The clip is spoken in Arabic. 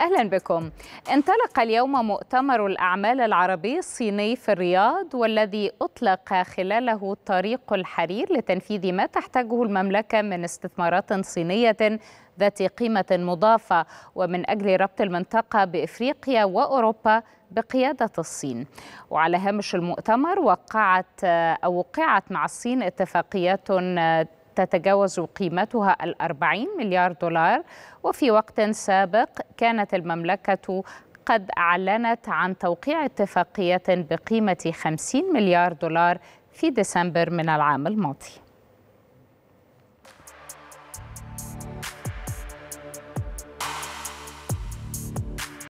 أهلا بكم. انطلق اليوم مؤتمر الأعمال العربي الصيني في الرياض، والذي أطلق خلاله طريق الحرير لتنفيذ ما تحتاجه المملكة من استثمارات صينية ذات قيمة مضافة، ومن أجل ربط المنطقة بإفريقيا وأوروبا بقيادة الصين. وعلى هامش المؤتمر وقعت مع الصين اتفاقيات تتجاوز قيمتها $40 مليار، وفي وقت سابق كانت المملكة قد أعلنت عن توقيع اتفاقية بقيمة $50 مليار في ديسمبر من العام الماضي.